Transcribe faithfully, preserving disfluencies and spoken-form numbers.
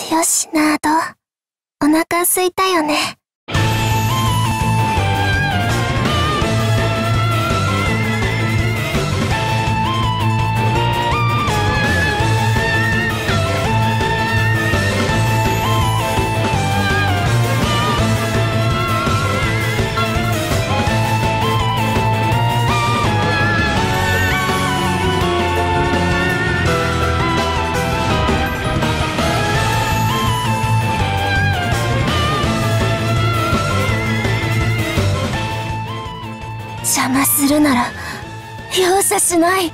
しよしなど、お腹すいたよね。邪魔するなら容赦しない。